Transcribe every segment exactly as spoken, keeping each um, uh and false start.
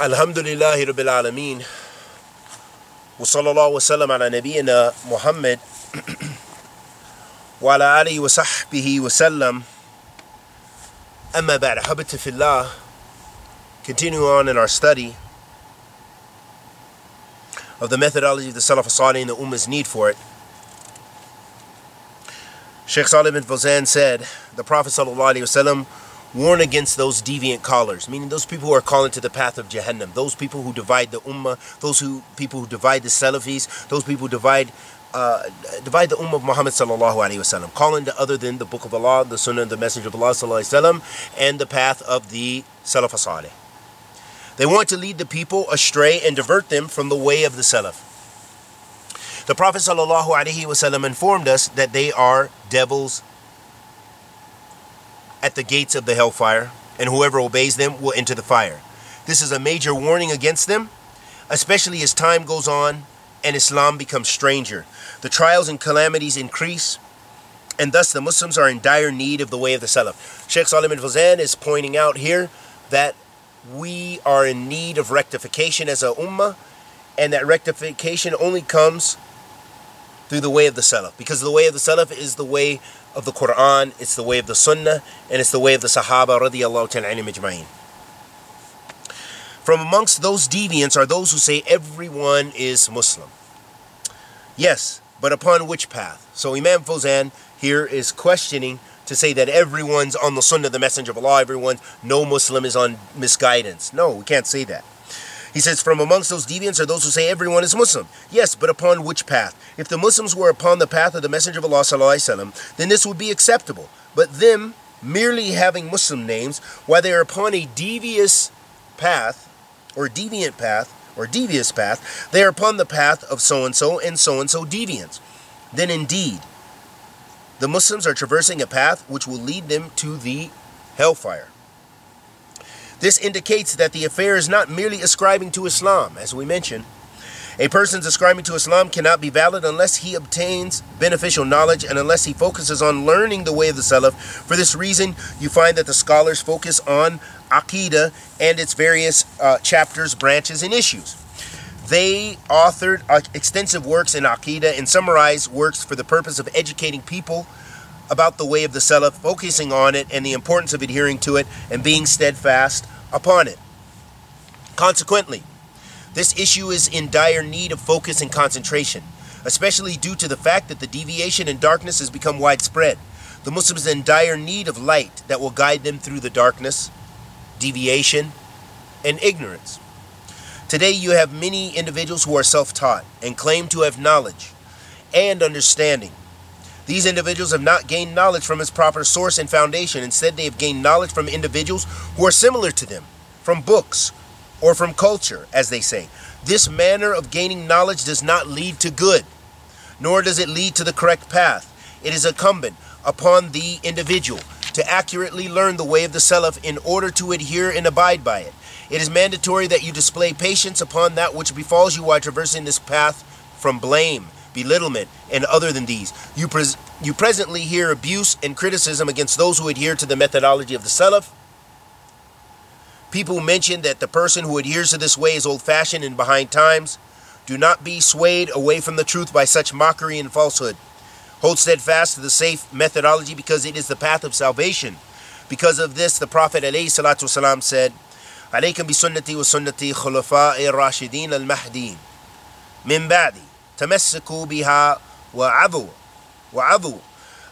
Alhamdulillahi Rabbil Alameen. Wa sallallahu wa sallam ala nabiyyina Muhammad wa ala alihi wa sahbihi wa sallam. Amma ba'da, habita fillah. Continue on in our study of the methodology of the Salaf as-Salih and the Ummah's need for it. Sheikh Salih ibn Fawzan said, the Prophet sallallahu alaihi wasallam warn against those deviant callers, meaning those people who are calling to the path of Jahannam, those people who divide the Ummah, those who people who divide the Salafis, those people who divide uh, divide the Ummah of Muhammad sallallahu alaihi wasallam, calling to other than the Book of Allah, the Sunnah, the Messenger of Allah sallallahu alaihi wasallam, and the path of the Salaf as-Salih. They want to lead the people astray and divert them from the way of the Salaf. The Prophet sallallahu alaihi wasallam informed us that they are devils at the gates of the hellfire, and whoever obeys them will enter the fire. This is a major warning against them, especially as time goes on and Islam becomes stranger. The trials and calamities increase, and thus the Muslims are in dire need of the way of the Salaf. Sheikh Salih ibn Fawzan is pointing out here that we are in need of rectification as a ummah, and that rectification only comes through the way of the Salaf, because the way of the Salaf is the way of the Quran, it's the way of the Sunnah, and it's the way of the Sahabah radiyallahu ta'ala anhum ajma'in. From amongst those deviants are those who say everyone is Muslim. Yes, but upon which path? So Imam Fawzan here is questioning to say that everyone's on the Sunnah, the Messenger of Allah, everyone, no Muslim is on misguidance. No, we can't say that. He says, from amongst those deviants are those who say everyone is Muslim. Yes, but upon which path? If the Muslims were upon the path of the Messenger of Allah ﷺ, then this would be acceptable. But them merely having Muslim names, while they are upon a devious path, or deviant path, or devious path, they are upon the path of so-and-so and so-and-so deviants. Then indeed, the Muslims are traversing a path which will lead them to the hellfire. This indicates that the affair is not merely ascribing to Islam, as we mentioned. A person's ascribing to Islam cannot be valid unless he obtains beneficial knowledge and unless he focuses on learning the way of the Salaf. For this reason, you find that the scholars focus on Aqeedah and its various uh, chapters, branches, and issues. They authored uh, extensive works in Aqeedah and summarized works for the purpose of educating people about the way of the Salaf, focusing on it and the importance of adhering to it and being steadfast upon it. Consequently, this issue is in dire need of focus and concentration, especially due to the fact that the deviation and darkness has become widespread. The Muslims are in dire need of light that will guide them through the darkness, deviation, and ignorance. Today you have many individuals who are self-taught and claim to have knowledge and understanding. These individuals have not gained knowledge from its proper source and foundation. Instead, they have gained knowledge from individuals who are similar to them, from books, or from culture, as they say. This manner of gaining knowledge does not lead to good, nor does it lead to the correct path. It is incumbent upon the individual to accurately learn the way of the Salaf in order to adhere and abide by it. It is mandatory that you display patience upon that which befalls you while traversing this path from blame, belittlement, and other than these. You, pres you presently hear abuse and criticism against those who adhere to the methodology of the Salaf. People mention that the person who adheres to this way is old-fashioned and behind times. Do not be swayed away from the truth by such mockery and falsehood. Hold steadfast to the safe methodology because it is the path of salvation. Because of this, the Prophet ﷺ said, "Alaykum bi sunnati wa sunnati khulafa'i rashidin al-mahdin min ba'di. تمسكوا بها وعضوا وعضوا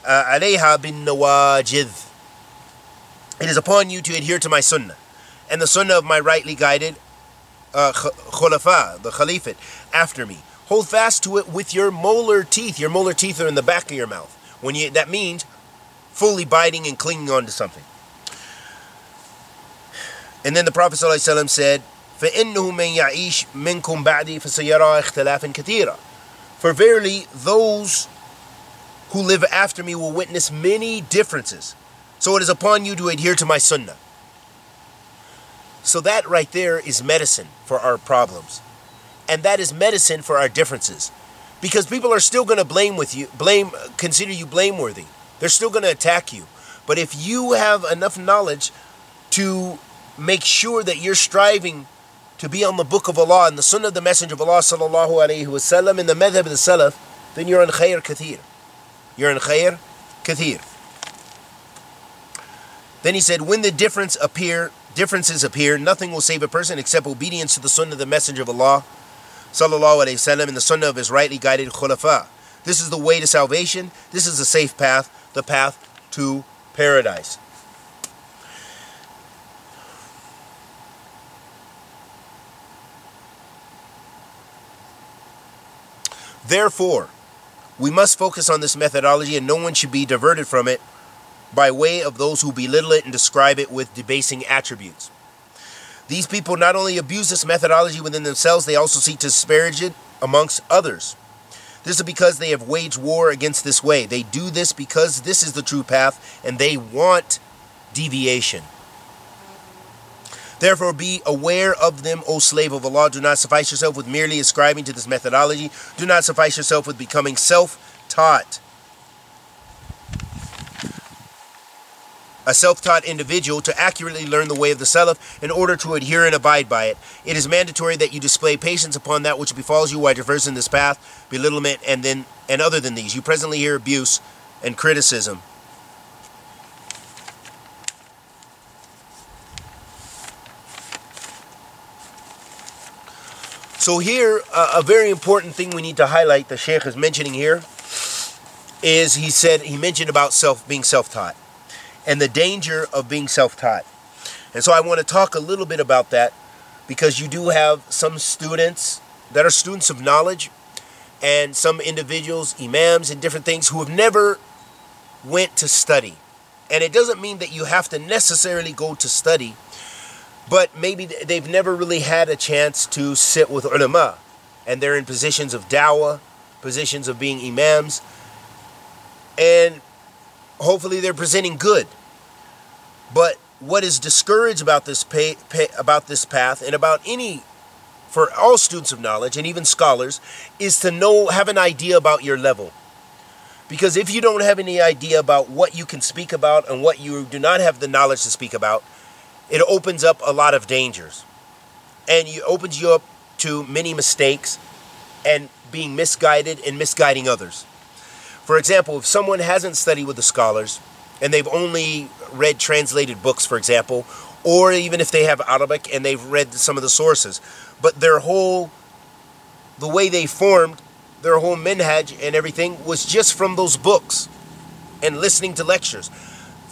عليها بالنواجذ." It is upon you to adhere to my sunnah and the sunnah of my rightly guided uh, khulafa, the caliphate, after me. Hold fast to it with your molar teeth. Your molar teeth are in the back of your mouth. When you, that means fully biting and clinging on to something. And then the Prophet ﷺ said, فَإِنَّهُ مَنْ يَعِيشْ مِنْكُمْ بَعْدِي فَسَيَرَى اخْتَلَافًا كَثِيرًا. For verily, those who live after me will witness many differences. So it is upon you to adhere to my sunnah. So that right there is medicine for our problems. And that is medicine for our differences. Because people are still going to blame with you, blame, consider you blameworthy. They're still going to attack you. But if you have enough knowledge to make sure that you're striving to be on the book of Allah and the Sunnah of the Messenger of Allah sallallahu alayhi wasallam in the madhab of the Salaf, then you're in khayr kathir. You're in khayr kathir. Then he said, when the difference appear, differences appear, nothing will save a person except obedience to the Sunnah of the Messenger of Allah sallallahu alayhi wasallam and the Sunnah of his rightly guided khulafa. This is the way to salvation. This is the safe path, the path to paradise. Therefore, we must focus on this methodology, and no one should be diverted from it by way of those who belittle it and describe it with debasing attributes. These people not only abuse this methodology within themselves, they also seek to disparage it amongst others. This is because they have waged war against this way. They do this because this is the true path, and they want deviation. Therefore, be aware of them, O slave of Allah. Do not suffice yourself with merely ascribing to this methodology. Do not suffice yourself with becoming self-taught. A self-taught individual to accurately learn the way of the Salaf in order to adhere and abide by it. It is mandatory that you display patience upon that which befalls you while traversing this path, belittlement, and then and other than these. You presently hear abuse and criticism. So here, uh, a very important thing we need to highlight that Sheikh is mentioning here is he said, he mentioned about self being self-taught and the danger of being self-taught. And so I want to talk a little bit about that, because you do have some students that are students of knowledge and some individuals, imams and different things, who have never went to study. And it doesn't mean that you have to necessarily go to study, but maybe they've never really had a chance to sit with ulama, and they're in positions of dawa, positions of being imams, and hopefully they're presenting good. But what is discouraged about this pay, pay, about this path and about any, for all students of knowledge and even scholars, is to know, have an idea about your level. Because if you don't have any idea about what you can speak about and what you do not have the knowledge to speak about, it opens up a lot of dangers, and it opens you up to many mistakes and being misguided and misguiding others. For example, if someone hasn't studied with the scholars and they've only read translated books, for example, or even if they have Arabic and they've read some of the sources, but their whole, the way they formed, their whole minhaj and everything was just from those books and listening to lectures,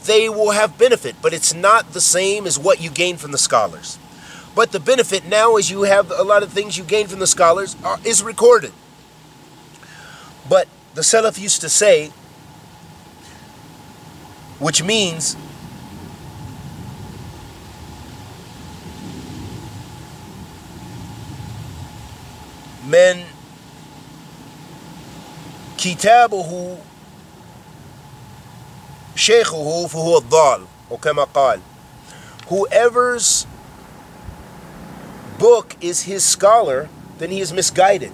they will have benefit, but it's not the same as what you gain from the scholars. But the benefit now is you have a lot of things you gain from the scholars are, is recorded. But the Salaf used to say, which means men kitabuhu شيخه فهو الضال وكما قال. Whoever's book is his scholar, then he is misguided.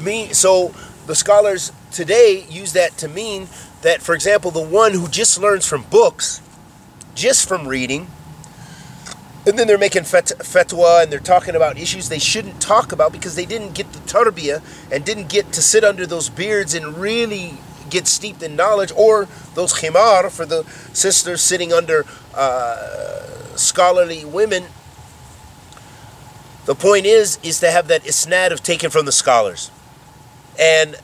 Me, so the scholars today use that to mean that, for example, the one who just learns from books, just from reading, and then they're making fat fatwa and they're talking about issues they shouldn't talk about because they didn't get the tarbiyah and didn't get to sit under those beards and really get steeped in knowledge, or those khimar for the sisters sitting under uh, scholarly women. The point is, is to have that isnad of taken from the scholars. And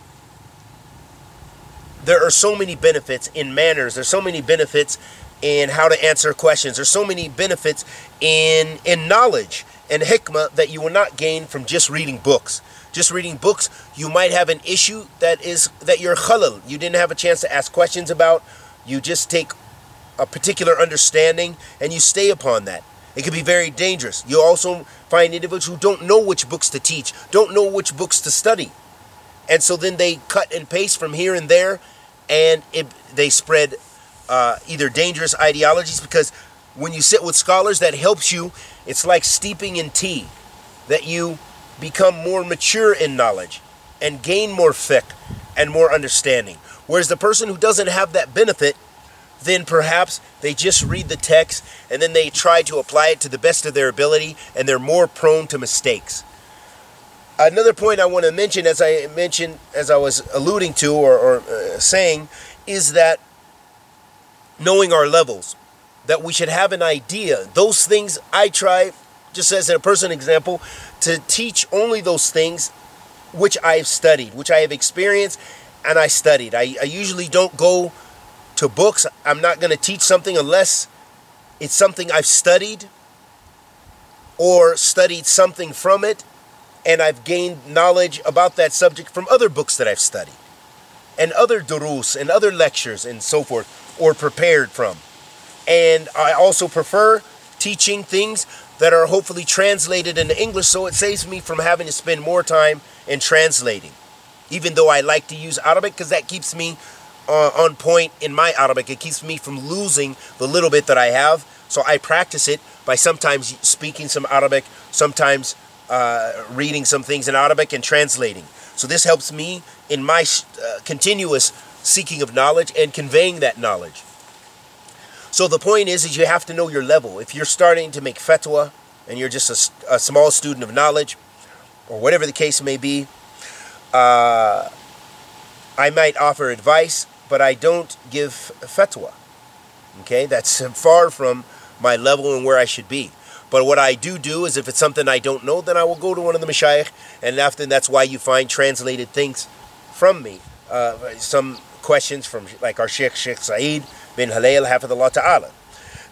there are so many benefits in manners. There's so many benefits in how to answer questions. There's so many benefits in, in knowledge and hikmah that you will not gain from just reading books. Just reading books, you might have an issue that is that you're khalal. You didn't have a chance to ask questions about. You just take a particular understanding and you stay upon that. It can be very dangerous. You also find individuals who don't know which books to teach, don't know which books to study. And so then they cut and paste from here and there, and it, they spread uh, either dangerous ideologies, because when you sit with scholars, that helps you. It's like steeping in tea, that you become more mature in knowledge and gain more fiqh and more understanding. Whereas the person who doesn't have that benefit then perhaps they just read the text and then they try to apply it to the best of their ability, and they're more prone to mistakes. Another point I want to mention, as I mentioned, as I was alluding to or, or uh, saying, is that knowing our levels, that we should have an idea. Those things I try, just as a personal example, to teach only those things which I've studied, which I have experienced and I studied. I, I usually don't go to books. I'm not going to teach something unless it's something I've studied or studied something from it, and I've gained knowledge about that subject from other books that I've studied and other durus and other lectures and so forth, or prepared from. And I also prefer teaching things that are hopefully translated into English, so it saves me from having to spend more time in translating, even though I like to use Arabic, because that keeps me uh, on point in my Arabic. It keeps me from losing the little bit that I have, so I practice it by sometimes speaking some Arabic, sometimes Uh, reading some things in Arabic and translating. So this helps me in my uh, continuous seeking of knowledge and conveying that knowledge. So the point is, is you have to know your level. If you're starting to make fatwa and you're just a, a small student of knowledge, or whatever the case may be, uh, I might offer advice, but I don't give fatwa. Okay, that's far from my level and where I should be. But what I do do is, if it's something I don't know, then I will go to one of the Mashayikh, and often that's why you find translated things from me. Uh, some questions from, like our Sheikh, Sheikh Saeed bin Halayl, hafidhullah ta'ala.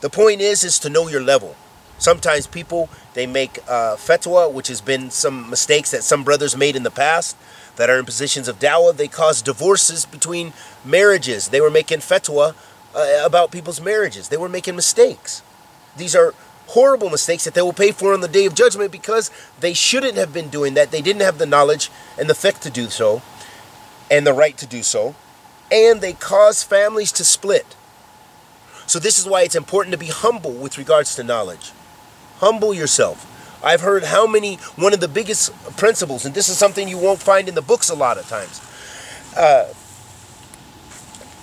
The point is, is to know your level. Sometimes people, they make uh, fatwa, which has been some mistakes that some brothers made in the past that are in positions of dawa. They caused divorces between marriages. They were making fatwa uh, about people's marriages. They were making mistakes. These are horrible mistakes that they will pay for on the Day of Judgment, because they shouldn't have been doing that. They didn't have the knowledge and the fiqh to do so, and the right to do so, and they cause families to split. So this is why it's important to be humble with regards to knowledge. Humble yourself. I've heard how many, one of the biggest principles, and this is something you won't find in the books a lot of times, uh,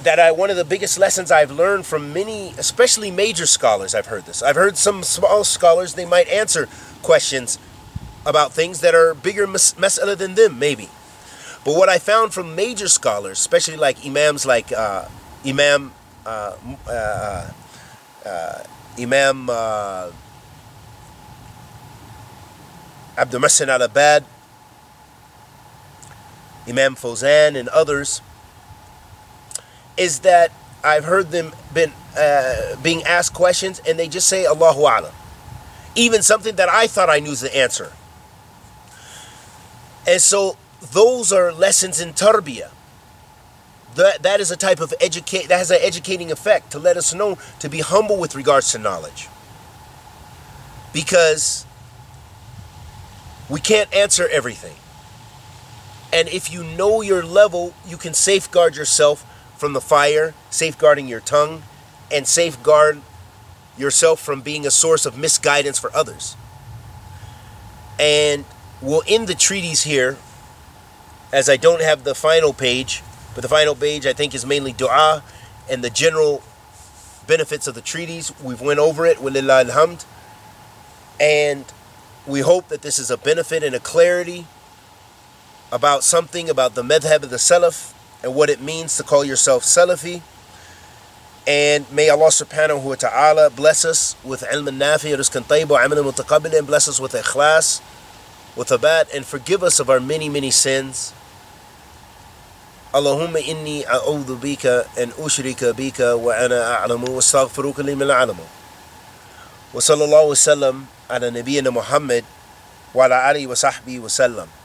that I, one of the biggest lessons I've learned from many, especially major scholars, I've heard this. I've heard some small scholars, they might answer questions about things that are bigger mas'ala than them, maybe. But what I found from major scholars, especially like imams, like uh, Imam, uh, uh, uh, Imam uh, Abdul Muhsin al-Abbad, Imam Fawzan, and others, is that I've heard them been uh, being asked questions, and they just say Allahu A'lam. Even something that I thought I knew is the answer. And so those are lessons in tarbiyah. That, that is a type of educate, that has an educating effect to let us know to be humble with regards to knowledge. Because we can't answer everything. And if you know your level, you can safeguard yourself from the fire, safeguarding your tongue, and safeguard yourself from being a source of misguidance for others. And we'll end the treatise here, as I don't have the final page, but the final page I think is mainly dua and the general benefits of the treatise. We've went over it, walillahi alhamd, and we hope that this is a benefit and a clarity about something about the madhab of the Salaf, and what it means to call yourself Salafi. And may Allah subhanahu wa ta'ala bless us with ilm al-nafi, rizq al-tayyiba, amal al-mutaqabbil, and bless us with ikhlas, with thabat, and forgive us of our many, many sins. Allahumma inni a'udhu bika an ushrika bika wa ana a'lamu wa astaghfiruka li man a'lamu. Wa sallallahu wa sallam ala nabiyyina Muhammad wa ala alihi wa sahbihi wa sallam.